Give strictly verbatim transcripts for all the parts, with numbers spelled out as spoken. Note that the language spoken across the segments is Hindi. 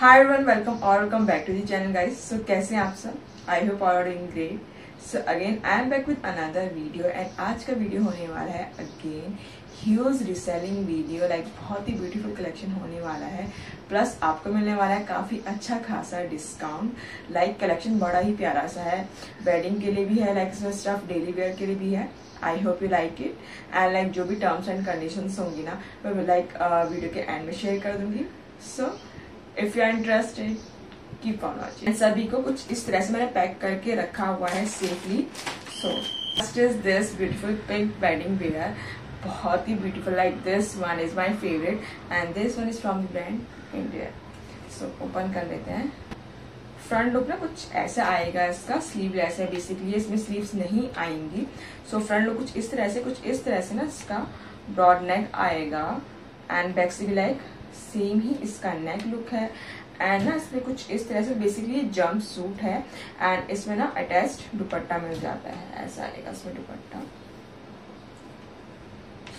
हाय एवरीवन, वेलकम और welcome back to the channel guys. So कैसे हैं आप सब? I hope all doing great. So again I am back with another video and आज का वीडियो होने वाला है again huge reselling video. Like बहुत ही ब्यूटीफुल कलेक्शन होने वाला है, प्लस आपको मिलने वाला है काफ़ी अच्छा खासा डिस्काउंट। लाइक कलेक्शन बड़ा ही प्यारा सा है, वेडिंग के लिए भी है, लाइक इसमें स्टफ डेली वेयर के लिए भी है। I hope you like it and like जो भी टर्म्स एंड कंडीशंस होंगी ना मैं लाइक वीडियो के एंड में शेयर कर दूंगी। So if you are interested keep on watching. सभी को कुछ इस तरह से मैंने पैक करके रखा हुआ है safely. So first is this beautiful pink wedding wear, बहुत ही beautiful. Like this one is my favourite and this one is from brand India. So open कर लेते हैं। फ्रंट लुक ना कुछ ऐसा आएगा, इसका स्लीवलेस है बेसिकली, इसमें स्लीव्स नहीं आएंगी। सो फ्रंट लुक कुछ इस तरह से कुछ इस तरह से ना इसका ब्रॉड नेक आएगा एंड बैक से भी लाइक सेम ही इसका नेक लुक है एंड ना इसमें कुछ इस तरह से बेसिकली जंप सूट है एंड इसमें ना अटैच्ड दुपट्टा मिल जाता है, ऐसा आएगा इसमें दुपट्टा।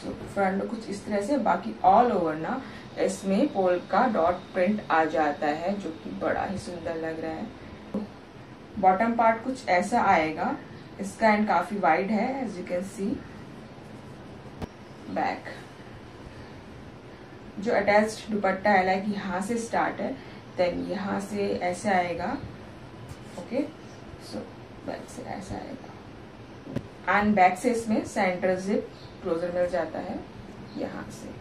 सो फ्रंट लुक कुछ इस तरह से, बाकी ऑल ओवर ना इसमें पोल का डॉट प्रिंट आ जाता है जो कि बड़ा ही सुंदर लग रहा है। बॉटम पार्ट कुछ ऐसा आएगा इसका एंड काफी वाइड है as you can see. Back जो अटैच्ड दुपट्टा है लाइक यहाँ से स्टार्ट है, देन यहाँ से ऐसे आएगा। ओके सो बैक से ऐसा आएगा एंड बैक से इसमें सेंटर जिप क्लोजर मिल जाता है यहाँ से।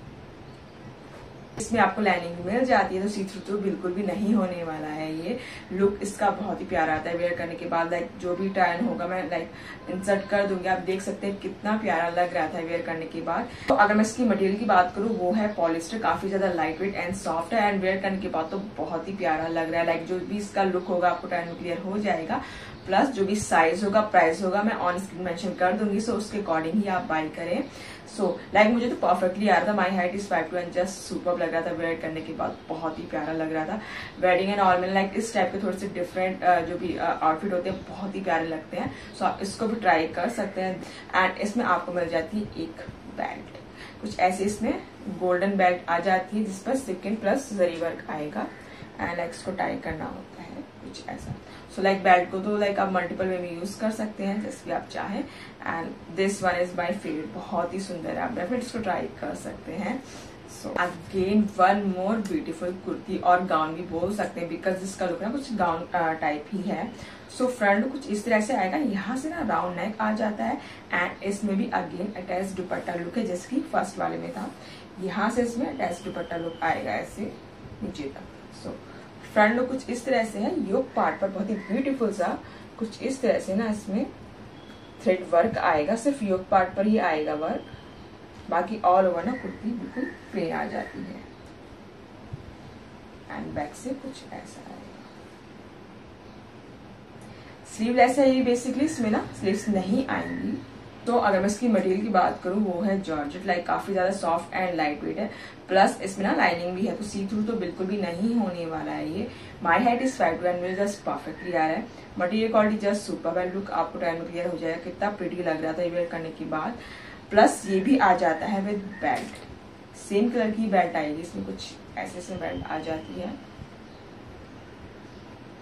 इसमें आपको लाइनिंग मिल जाती है तो सी थ्रू तो बिल्कुल भी नहीं होने वाला है। ये लुक इसका बहुत ही प्यारा आता है। वेयर करने के बाद लाइक जो भी टर्न होगा मैं लाइक इंसर्ट कर दूंगी, आप देख सकते हैं कितना प्यारा लग रहा था वेयर करने के बाद। तो अगर मैं इसकी मटेरियल की बात करूँ वो है पॉलिस्टर, काफी ज्यादा लाइट वेट एंड सॉफ्ट है एंड वेयर करने के बाद तो बहुत ही प्यारा लग रहा है। लाइक जो भी इसका लुक होगा आपको टर्न क्लियर हो जाएगा, प्लस जो भी साइज होगा प्राइस होगा मैं ऑन स्क्रीन मेंशन कर दूंगी। सो so, उसके अकॉर्डिंग ही आप बाई करें। सो so, लाइक मुझे तो परफेक्टली आ रहा था, my height is five two and just super लग रहा था। वेयर करने के बाद बहुत ही प्यारा लग रहा था। वेडिंग एंड ऑल में लाइक इस टाइप के थोड़े से डिफरेंट जो भी आउटफिट होते हैं बहुत ही प्यारे लगते हैं। सो so, आप इसको भी ट्राई कर सकते हैं। एंड इसमें आपको मिल जाती है एक बेल्ट, कुछ ऐसे इसमें गोल्डन बेल्ट आ जाती है जिस पर सिक्विन प्लस जरी वर्क आएगा एंड लाइक इसको टाई करना होता है कुछ ऐसा। सो लाइक बेल्ट को तो लाइक like, आप मल्टीपल वे में यूज कर सकते हैं जैसे भी आप चाहें। And this one is my favourite, बहुत ही सुंदर है, आप डेफिनेटली इसको ट्राई कर सकते हैं। So again one more beautiful kurti और गाउन भी बोल सकते हैं बिकॉज इसका लुक ना कुछ गाउन टाइप ही है। सो फ्रंट कुछ इस तरह से आएगा, यहाँ से ना राउंड नेक आ जाता है एंड इसमें भी अगेन अटैच दुपट्टा लुक है जैसे कि फर्स्ट वाले में था। यहाँ से इसमें अटैच दुपट्टा लुक आएगा ऐसे नीचे तक। सो फ्रंट लुक कुछ इस तरह से है। योक पार्ट पर बहुत ही ब्यूटीफुल सा कुछ इस तरह से ना इसमें थ्रेड वर्क आएगा, सिर्फ योक पार्ट पर ही आएगा वर्क, बाकी ऑल ओवर ना कुर्ती बिल्कुल प्लेन आ जाती है। एंड बैक से कुछ ऐसा आएगा, स्लीवलेस है ये बेसिकली, इसमें ना स्लीव्स नहीं आएंगी। तो अगर मैं इसकी मटेरियल की बात करूँ वो है जॉर्जेट, लाइक काफी ज्यादा सॉफ्ट एंड लाइट वेट है, प्लस इसमें ना लाइनिंग भी है तो सी थ्रू तो बिल्कुल भी नहीं होने वाला है। ये my height is five two and मुझे जस्ट परफेक्टली आ रहा है। मटेरियल क्वालिटी जस्ट सुपर है, लुक आपको टाइम में क्लियर हो जाएगा कितना प्रीटी लग रहा था ये वेयर करने के बाद। प्लस ये भी आ जाता है विद बेल्ट, सेम कलर की बेल्ट आएगी इसमें, कुछ ऐसे से बेल्ट आ जाती है।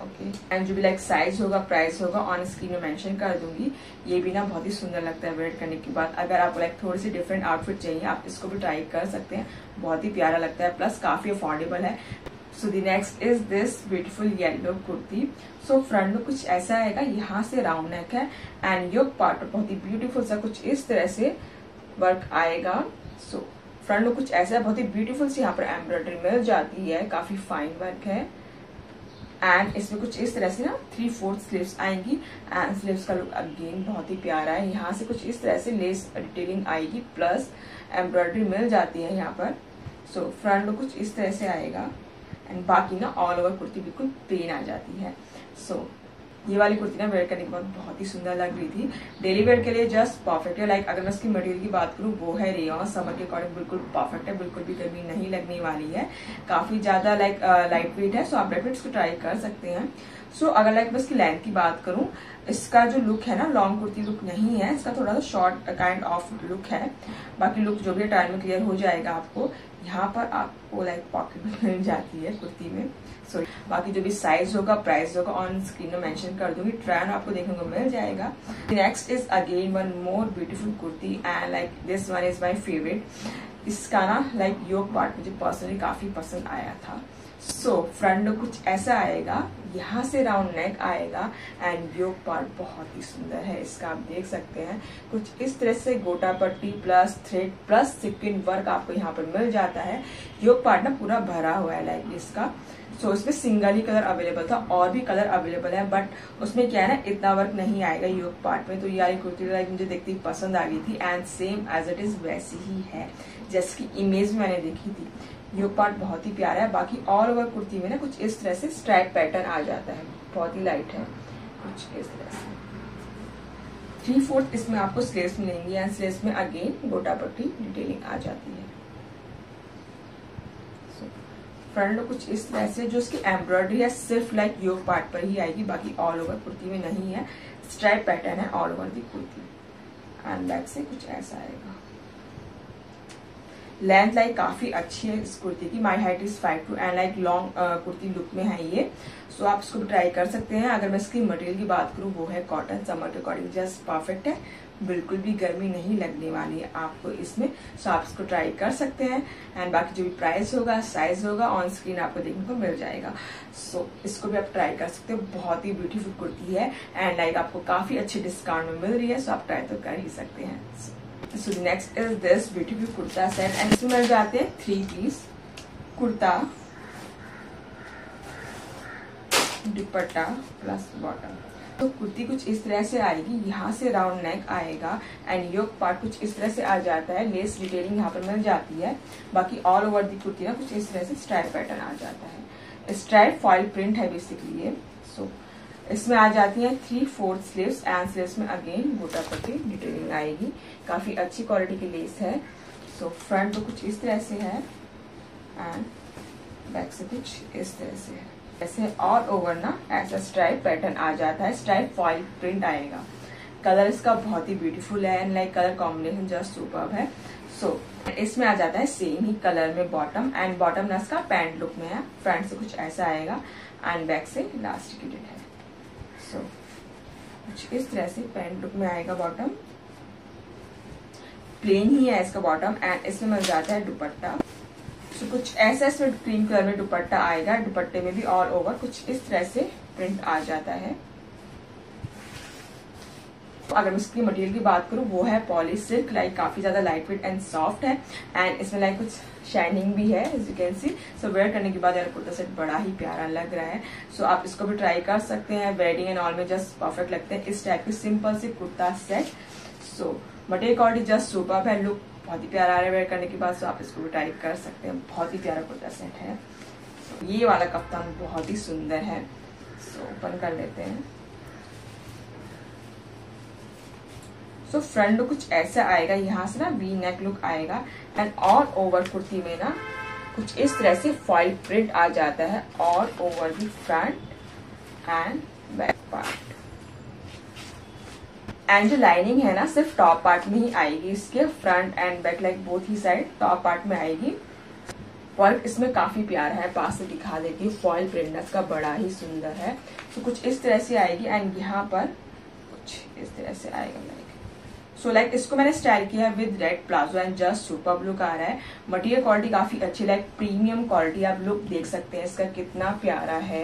ओके एंड जो भी लाइक साइज होगा प्राइस होगा ऑन स्क्रीन में मेंशन कर दूंगी। ये भी ना बहुत ही सुंदर लगता है वेयर करने के बाद। अगर आपको लाइक थोड़ी सी डिफरेंट आउटफिट चाहिए आप इसको भी ट्राई कर सकते हैं, बहुत ही प्यारा लगता है, प्लस काफी अफोर्डेबल है। So the next is this beautiful yellow kurti. So front में कुछ ऐसा आएगा, यहाँ से राउंड नेक है एंड योक पार्ट बहुत ही ब्यूटीफुल सा कुछ इस तरह से वर्क आएगा। सो फ्रंट में कुछ ऐसा है, बहुत ही ब्यूटीफुल सी यहाँ पर एम्ब्रॉयडरी मिल जाती है, काफी फाइन वर्क है एंड इसमें कुछ इस तरह से ना थ्री फोर्थ स्लीव्स आएंगी एंड स्लीव्स का लुक अगेन बहुत ही प्यारा है। यहाँ से कुछ इस तरह से लेस डिटेलिंग आएगी, प्लस एम्ब्रॉयडरी मिल जाती है यहाँ पर। सो फ्रंट लुक कुछ इस तरह से आएगा एंड बाकी ना ऑल ओवर कुर्ती बिल्कुल प्लेन आ जाती है। सो so, ये वाली कुर्ती ना वेयर करने के बाद बहुत ही सुंदर लग रही थी, डेली वेयर के लिए जस्ट परफेक्ट है। लाइक अगर मैं इसकी मटेरियल की बात करूँ वो है रेयॉन, समर के अकॉर्डिंग बिल्कुल परफेक्ट है, बिल्कुल भी गर्मी नहीं लगने वाली है, काफी ज्यादा लाइक लाइट वेट है। सो आप डेफिनेटली इसको ट्राई कर सकते हैं। सो so, अगर लाइक मैं इसकी लेंथ की बात करूँ, इसका जो लुक है ना लॉन्ग कुर्ती लुक नहीं है, इसका थोड़ा सा शॉर्ट काइंड ऑफ लुक है, बाकी लुक जो भी टाइम में क्लियर हो जाएगा आपको। यहाँ पर आपको लाइक पॉकेट मिल जाती है कुर्ती में, सॉरी। बाकी जो भी साइज होगा, प्राइस होगा, ऑन स्क्रीन में मेंशन कर दूंगी, ट्रेंड आपको देखने को मिल जाएगा। Next is again one more beautiful kurti and like this one is my favourite. इसका ना लाइक योग पार्ट मुझे पर्सनली काफी पसंद आया था। सो फ्रंट लुक कुछ ऐसा आएगा, यहाँ से राउंड नेक आएगा एंड योग पार्ट बहुत ही सुंदर है इसका, आप देख सकते हैं। कुछ इस तरह से gota patti plus thread plus sequin work आपको यहाँ पर मिल जाता है। योग पार्ट ना पूरा भरा हुआ है लाइक इसका। सो so, इसमें सिंगल ही कलर अवेलेबल था, और भी कलर अवेलेबल है बट उसमें क्या है ना, इतना वर्क नहीं आएगा योग पार्ट में। तो यार कुर्ती लाइक मुझे देखते ही पसंद आ गई थी and same as it is वैसी ही है जैसे कि इमेज में मैंने देखी थी। योग पार्ट बहुत ही प्यारा है। बाकी ऑल ओवर कुर्ती में ना कुछ इस तरह से स्ट्राइप पैटर्न आ जाता है, बहुत ही लाइट है कुछ इस तरह से। थ्री फोर्थ इसमें आपको स्लीव्स मिलेंगी एंड स्लीव्स में अगेन गोटा पट्टी डिटेलिंग आ जाती है। फ्रंट लुक कुछ इस तरह से, जो इसकी एम्ब्रॉयडरी है सिर्फ लाइक योग पार्ट पर ही आएगी, बाकी ऑल ओवर कुर्ती में नहीं है। स्ट्राइप पैटर्न है all over the kurti and back से कुछ ऐसा आएगा। लेंथ लाइक काफी अच्छी है इस कुर्ती की। My height is five two and like long kurti look में है ये। सो so, आप इसको ट्राई कर सकते हैं। अगर मैं इसकी मटेरियल की बात करूँ वो है कॉटन, समर के अकॉर्डिंग जस्ट परफेक्ट है, बिल्कुल भी गर्मी नहीं लगने वाली है आपको इसमें। सो so, आप इसको ट्राई कर सकते हैं एंड बाकी जो भी प्राइस होगा, साइज होगा, ऑन स्क्रीन आपको देखने को मिल जाएगा। सो so, इसको भी आप ट्राई कर सकते हो, बहुत ही ब्यूटीफुल कुर्ती है एंड लाइक आपको काफी अच्छे डिस्काउंट में मिल रही है। सो so, आप ट्राई तो कर ही सकते हैं। so, so next is this beautiful kurta set and इसमें मिल जाते हैं three piece kurta, dupatta plus bottom. तो कुर्ती कुछ इस तरह से आएगी, यहाँ से राउंड नेक आएगा एंड योग पार्ट कुछ इस तरह से आ जाता है। लेस डिटेलिंग यहाँ पर मिल जाती है। बाकी ऑल ओवर दी कुर्ती ना कुछ इस तरह से स्ट्राइप पैटर्न आ जाता है। स्ट्राइप फॉइल प्रिंट है बेसिकली ये। सो इसमें आ जाती है three fourth sleeves and sleeves में अगेन गोटा पट्टी डिटेलिंग आएगी। काफी अच्छी क्वालिटी की लेस है। सो फ्रंट तो कुछ इस तरह से है एंड बैक से कुछ इस तरह से है। ऐसे ऑल ओवर ना ऐसा स्ट्राइप पैटर्न आ जाता है, स्ट्राइप फॉइल प्रिंट आएगा। कलर इसका बहुत ही ब्यूटीफुल है and like colour combination just superb है। सो so, इसमें आ जाता है सेम ही कलर में बॉटम एंड बॉटम ना इसका पैंट लुक में है। फ्रंट से कुछ ऐसा आएगा एंड बैक से इलास्टिकेटेड है। So, कुछ इस तरह से पैंट लुक में आएगा। बॉटम प्लेन ही है इसका बॉटम एंड इसमें मिल जाता है दुपट्टा। so, कुछ ऐसा इसमें क्रीम कलर में दुपट्टा आएगा। दुपट्टे में भी ऑल ओवर कुछ इस तरह से प्रिंट आ जाता है। तो अगर मैं इसकी मटेरियल की बात करूँ वो है पॉली सिल्क, लाइक काफी ज्यादा लाइट वेट एंड सॉफ्ट है एंड इसमें लाइक कुछ शाइनिंग भी है as you can see. So wear करने के बाद यार कुर्ता सेट बड़ा ही प्यारा लग रहा है। सो so, आप इसको भी ट्राई कर सकते हैं। वेडिंग एंड ऑल में जस्ट परफेक्ट लगते हैं इस टाइप के सिंपल से kurta set. So material quality just superb है, लुक बहुत ही प्यारा आ रहा है वेयर करने के बाद। सो so, आप इसको भी ट्राई कर सकते हैं, बहुत ही प्यारा कुर्ता सेट है। so, ये वाला कप्तान बहुत ही सुंदर है। सो so, ओपन कर लेते हैं। तो फ्रंट लुक कुछ ऐसा आएगा, यहाँ से ना वी नेक लुक आएगा एंड ऑल ओवर कुर्ती में ना कुछ इस तरह से फॉइल प्रिंट आ जाता है। ऑल ओवर भी front and back part and जो लाइनिंग है ना सिर्फ टॉप पार्ट में ही आएगी इसके। Front and back like both ही साइड टॉप पार्ट में आएगी। वर्क इसमें काफी प्यारा है, पास से दिखा देती हूँ। फॉइल प्रिंट का बड़ा ही सुंदर है। तो कुछ इस तरह से आएगी एंड यहाँ पर कुछ इस तरह से आएगा। सो so, लाइक like, इसको मैंने स्टाइल किया है with red palazzo and just superb look आ रहा है। मटेरियल क्वालिटी काफी अच्छी, लाइक प्रीमियम क्वालिटी। आप लुक देख सकते हैं इसका कितना प्यारा है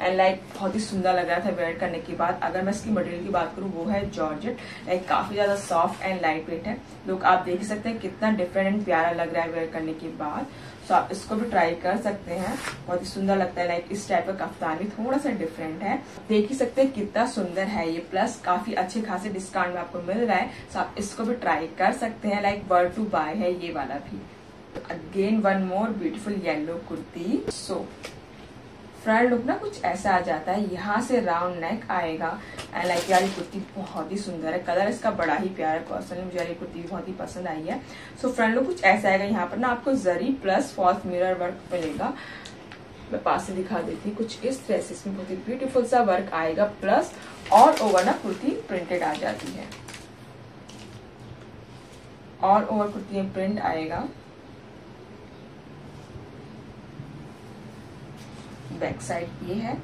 एंड लाइक like, बहुत ही सुंदर लग रहा था वेयर करने के बाद। अगर मैं इसकी मटेरियल की बात करूँ वो है जॉर्जेट, लाइक काफी ज्यादा सॉफ्ट एंड लाइट वेट है। लुक आप देख सकते हैं कितना डिफरेंट एंड प्यारा लग रहा है वेयर करने के बाद। सो so, आप इसको भी ट्राई कर सकते हैं, बहुत ही सुंदर लगता है। लाइक इस टाइप का कफ्तान भी थोड़ा सा डिफरेंट है, देख ही सकते हैं कितना सुंदर है ये। प्लस काफी अच्छे खासे डिस्काउंट में आपको मिल रहा है। सो so, आप इसको भी ट्राई कर सकते हैं। लाइक वर टू बाय है ये वाला भी। Again one more beautiful yellow kurti. So front look ना कुछ ऐसा आ जाता है, यहाँ से राउंड नेक आएगा एंड लाइक यार ये कुर्ती बहुत ही सुंदर है। कलर इसका बड़ा ही प्यारा है, पर्सनली मुझे ये कुर्ती बहुत ही पसंद आई है। सो फ्रंट लुक कुछ ऐसा आएगा, यहाँ पर ना आपको zari plus false mirror work मिलेगा। मैं पास से दिखा देती हूँ कुछ इस तरह से। इसमें बहुत ही ब्यूटीफुल सा वर्क आएगा प्लस ऑल ओवर ना कुर्ती प्रिंटेड आ जाती है। ऑल ओवर कुर्ती में प्रिंट आएगा। बैक साइड ये है।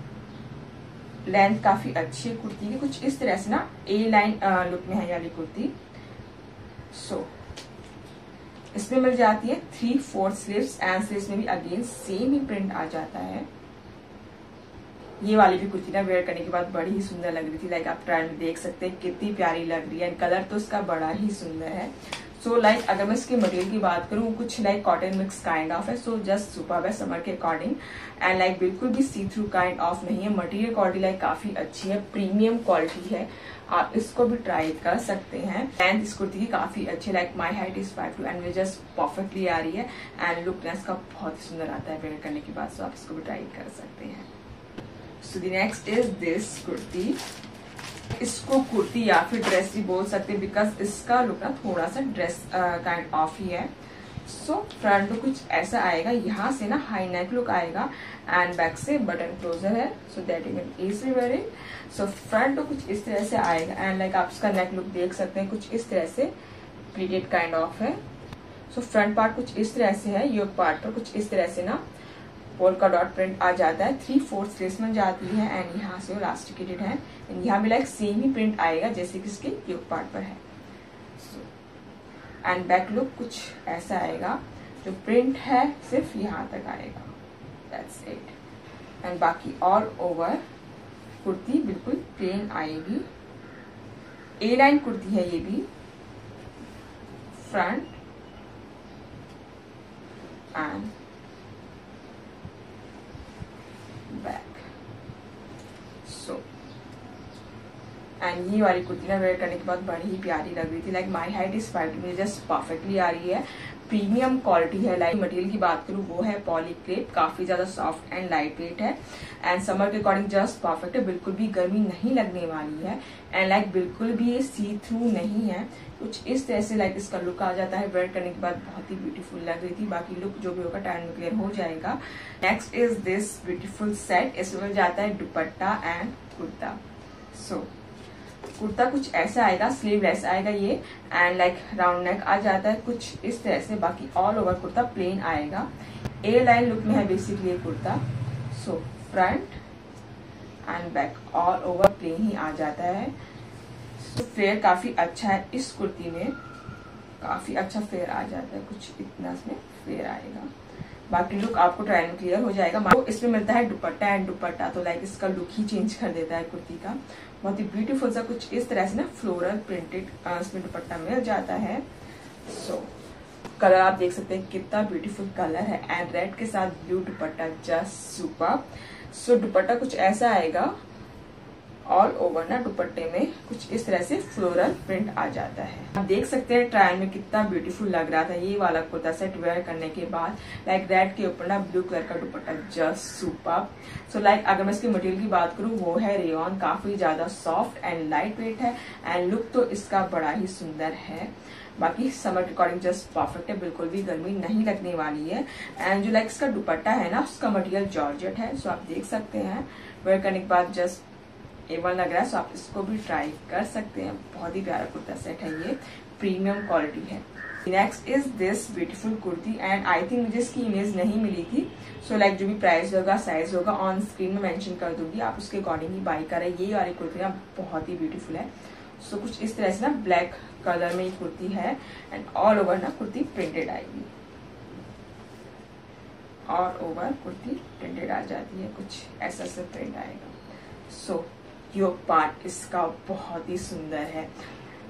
लेंथ काफी अच्छी है कुर्ती की, कुछ इस तरह से ना ए लाइन लुक में है वाली कुर्ती। सो इसमें मिल जाती है three fourth sleeves and sleeves में भी अगेन सेम ही प्रिंट आ जाता है। ये वाली भी कुर्ती ना वेयर करने के बाद बड़ी ही सुंदर लग रही थी। लाइक आप ट्रायल में देख सकते हैं कितनी प्यारी लग रही है एंड कलर तो इसका बड़ा ही सुंदर है। सो so, लाइक अगर मैं इसके मटेरियल की बात करूँ कुछ like cotton mix kind of है। सो जस्ट सुपर है समर के अकॉर्डिंग एंड लाइक बिल्कुल भी सी थ्रू काइंड ऑफ नहीं है। मटेरियल क्वालिटी लाइक काफी अच्छी है, प्रीमियम क्वालिटी है, आप इसको भी ट्राई कर सकते हैं। लेंथ इस कुर्ती की काफी अच्छी, like my height is five two and मुझे जस्ट परफेक्टली आ रही है एंड लुक इसका बहुत सुंदर आता है वेयर करने के बाद। सो so, आप इसको भी ट्राई कर सकते हैं। So the next is this kurti, इसको कुर्ती या फिर ड्रेस भी बोल सकते हैं बिकॉज इसका लुक ना थोड़ा सा ड्रेस काइंड ऑफ ही है। सो फ्रंट तो कुछ ऐसा आएगा, यहाँ से ना हाई नेक लुक आएगा एंड बैक से बटन क्लोजर है। So that you can easily wear it. So front तो कुछ इस तरह से आएगा एंड लाइक आप इसका नेक लुक देख सकते हैं कुछ इस तरह से प्लीटेड काइंड ऑफ है। सो फ्रंट पार्ट कुछ इस तरह से है, योक पार्ट पर कुछ इस तरह से ना पोल्का डॉट प्रिंट आ जाता है। थ्री फोर्थ स्लीव्स में जाती है एंड यहाँ से इलास्टिकेटेड है एंड यहाँ भी लाइक सेम ही प्रिंट आएगा जैसे कि इसके योक पार्ट पर है। एंड बैक लुक कुछ ऐसा आएगा, जो प्रिंट है सिर्फ यहाँ तक आएगा, दैट्स इट। एंड बाकी ऑल ओवर कुर्ती बिल्कुल प्लेन आएगी। ए लाइन कुर्ती है ये भी, front and back. So and ये वाली कुर्ती ना वेयर करने के बाद बड़ी ही प्यारी लग रही थी। Like my height is five में जस्ट परफेक्टली आ रही है, प्रीमियम क्वालिटी है। लाइक मटेरियल की बात करूँ वो है पॉलीक्रेप, काफी ज्यादा सॉफ्ट एंड लाइट वेट है एंड समर के अकॉर्डिंग जस्ट परफेक्ट है। बिल्कुल भी गर्मी नहीं लगने वाली है एंड लाइक बिल्कुल भी ये सी थ्रू नहीं है। कुछ इस तरह से लाइक इसका लुक आ जाता है, वेयर करने के बाद बहुत ही ब्यूटीफुल लग रही थी। बाकी लुक जो भी होगा टाइम में क्लियर हो जाएगा। Next is this beautiful set, इसमें जाता है दुपट्टा एंड कुर्ता। सो कुर्ता कुछ ऐसा आएगा, स्लीवलेस आएगा ये एंड लाइक राउंड नेक आ जाता है कुछ इस तरह से। बाकी ऑल ओवर कुर्ता प्लेन आएगा, ए लाइन लुक में है बेसिकली ये kurta. So front and back all over plain ही आ जाता है। सो फेयर काफी अच्छा है इस कुर्ती में, काफी अच्छा फेयर आ जाता है, कुछ इतना इसमें फेयर आएगा। बाकी लुक आपको ट्रायल में क्लियर हो जाएगा। तो इसमें मिलता है दुपट्टा एंड दुपट्टा तो लाइक इसका लुक ही चेंज कर देता है कुर्ती का। बहुत ही ब्यूटीफुल सा कुछ इस तरह से ना फ्लोरल प्रिंटेड इसमें दुपट्टा मिल जाता है। सो so, कलर आप देख सकते हैं कितना ब्यूटीफुल कलर है एंड रेड के साथ blue dupatta just super. So so, dupatta कुछ ऐसा आएगा, ऑल ओवर ना दुपट्टे में कुछ इस तरह से फ्लोरल प्रिंट आ जाता है। आप देख सकते हैं ट्रायल में कितना ब्यूटीफुल लग रहा था ये वाला कुर्ता सेट वेयर करने के बाद। लाइक रेड के ऊपर ना ब्लू कलर का dupatta just super. So like अगर मैं इसके मटेरियल की बात करूँ वो है रेयॉन, काफी ज्यादा सॉफ्ट एंड लाइट वेट है एंड लुक तो इसका बड़ा ही सुंदर है। बाकी समर के अकॉर्डिंग जस्ट परफेक्ट है, बिल्कुल भी गर्मी नहीं लगने वाली है। एंड जो लाइक इसका दुपट्टा है ना उसका मटेरियल जॉर्जेट है। सो आप देख सकते हैं वेयर करने के बाद जस्ट एवन लग रहा है। सो आप इसको भी ट्राई कर सकते हैं, बहुत ही प्यारा कुर्ता सेट है ये, प्रीमियम क्वालिटी है। Next is this beautiful kurti and I think मुझे इसकी इमेज नहीं मिली थी। सो so, लाइक like, जो भी प्राइस होगा साइज होगा ऑन स्क्रीन में मेंशन कर दूंगी, आप उसके अकॉर्डिंग ही बाई करें। ये वाली कुर्ती ना बहुत ही ब्यूटीफुल है। सो so, कुछ इस तरह से ना ब्लैक कलर में ये कुर्ती है एंड ऑल ओवर ना कुर्ती प्रिंटेड आएगी, ऑल ओवर कुर्ती प्रिंटेड आ जाती है, कुछ ऐसा सा प्रिंट आएगा। सो so, योक पार्ट इसका बहुत ही सुंदर है,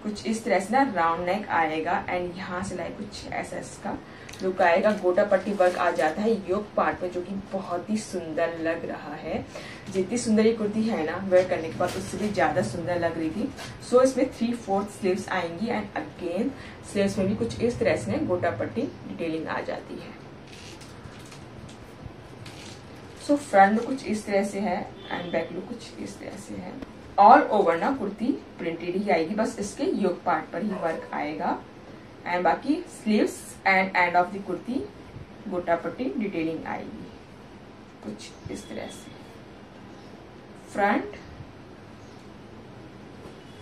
कुछ इस तरह से ना राउंड नेक आएगा एंड यहाँ से लाइक कुछ ऐसा इसका लुक आएगा। गोटा पट्टी वर्क आ जाता है योक पार्ट में जो कि बहुत ही सुंदर लग रहा है। जितनी सुंदर ये कुर्ती है ना वेयर करने के बाद उससे भी ज्यादा सुंदर लग रही थी। सो so, इसमें थ्री फोर्थ स्लीव्स आएंगी एंड अगेन स्लीव्स में भी कुछ इस तरह से गोटा पट्टी डिटेलिंग आ जाती है। सो so, फ्रंट कुछ इस तरह से है एंड बैक लुक कुछ इस तरह से है। ऑल ओवर ना कुर्ती प्रिंटेड ही आएगी, बस इसके योक पार्ट पर ही वर्क आएगा एंड बाकी sleeves and end of the kurti gota patti detailing आएगी कुछ इस तरह से, फ्रंट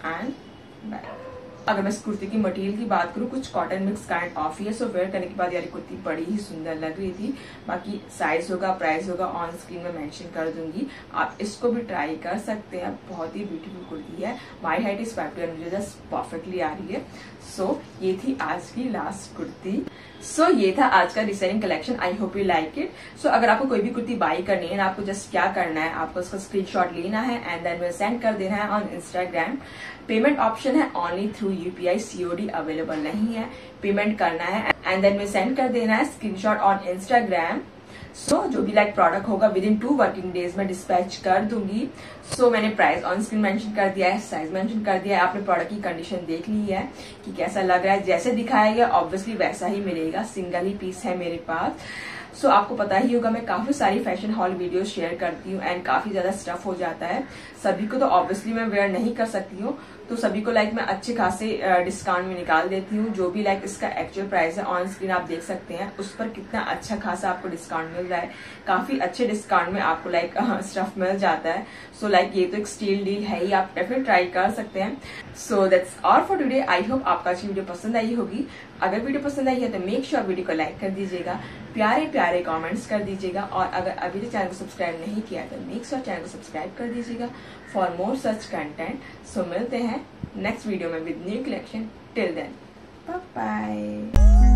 एंड बैक। अगर मैं इस कुर्ती की मटेरियल की बात करूँ, कुछ कॉटन मिक्स काइंड ऑफ ही है। सो वेयर करने के बाद यार कुर्ती बड़ी ही सुंदर लग रही थी। बाकी साइज होगा, प्राइस होगा, ऑन स्क्रीन में मेंशन कर दूंगी, आप इसको भी ट्राई कर सकते हैं। बहुत ही ब्यूटीफुल कुर्ती है। My height is five two and मुझे जस्ट परफेक्टली आ रही है। सो so, ये थी आज की लास्ट कुर्ती। सो so, ये था आज का reselling collection. I hope you like it. So अगर आपको कोई भी कुर्ती बाई करनी है ना, आपको जस्ट क्या करना है, आपको उसका स्क्रीनशॉट लेना है एंड देन मुझे सेंड कर देना है ऑन इंस्टाग्राम। पेमेंट ऑप्शन है only through UPI, COD available नहीं है। पेमेंट करना है एंड देन मुझे सेंड कर देना है screenshot on Instagram. So so, जो भी लाइक like प्रोडक्ट होगा within two working days में डिस्पैच कर दूंगी। सो so, मैंने प्राइस ऑन स्क्रीन मेंशन कर दिया है, साइज मेंशन कर दिया है, आपने प्रोडक्ट की कंडीशन देख ली है कि कैसा लग रहा है। जैसे दिखाया गया ऑब्वियसली वैसा ही मिलेगा, सिंगल ही पीस है मेरे पास। सो so, आपको पता ही होगा मैं काफी सारी फैशन हॉल वीडियो शेयर करती हूँ एंड काफी ज्यादा स्टफ हो जाता है, सभी को तो ऑब्वियसली मैं वेयर नहीं कर सकती हूँ, तो सभी को लाइक मैं अच्छे खासे डिस्काउंट में निकाल देती हूँ। जो भी लाइक इसका एक्चुअल प्राइस है ऑन स्क्रीन आप देख सकते हैं, उस पर कितना अच्छा खासा आपको डिस्काउंट मिल रहा है। काफी अच्छे डिस्काउंट में आपको लाइक स्टफ मिल जाता है। सो so, लाइक ये तो एक स्टील डील है ही, आप डेफिनेट ट्राई कर सकते हैं। So that's all for today. I hope आपको अच्छी वीडियो पसंद आई होगी। अगर वीडियो पसंद आई है तो मेक श्योर वीडियो को लाइक कर दीजिएगा, प्यारे प्यारे कमेंट्स कर दीजिएगा, और अगर अभी तक चैनल को सब्सक्राइब नहीं किया तो मेक श्योर चैनल को सब्सक्राइब कर दीजिएगा for more such content. So मिलते हैं नेक्स्ट वीडियो में with new collection. Till then bye bye.